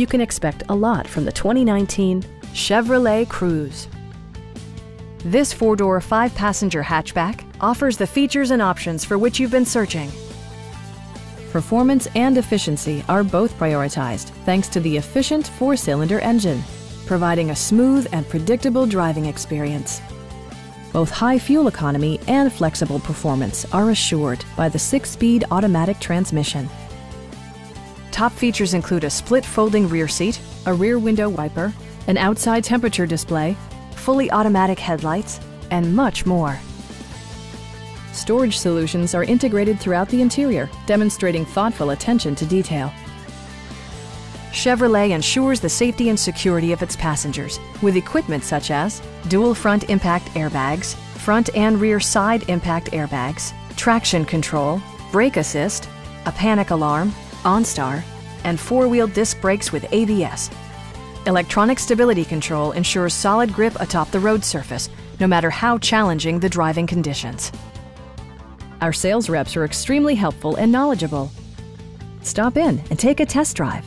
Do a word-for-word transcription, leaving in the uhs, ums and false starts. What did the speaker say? You can expect a lot from the twenty nineteen Chevrolet Cruze. This four-door, five-passenger hatchback offers the features and options for which you've been searching. Performance and efficiency are both prioritized thanks to the efficient four-cylinder engine, providing a smooth and predictable driving experience. Both high fuel economy and flexible performance are assured by the six-speed automatic transmission. Top features include a split folding rear seat, a rear window wiper, an outside temperature display, fully automatic headlights, and much more. Storage solutions are integrated throughout the interior, demonstrating thoughtful attention to detail. Chevrolet ensures the safety and security of its passengers with equipment such as dual front impact airbags, front and rear side impact airbags, traction control, brake assist, a panic alarm, OnStar, and four-wheel disc brakes with A B S. Electronic stability control ensures solid grip atop the road surface, no matter how challenging the driving conditions. Our sales reps are extremely helpful and knowledgeable. Stop in and take a test drive.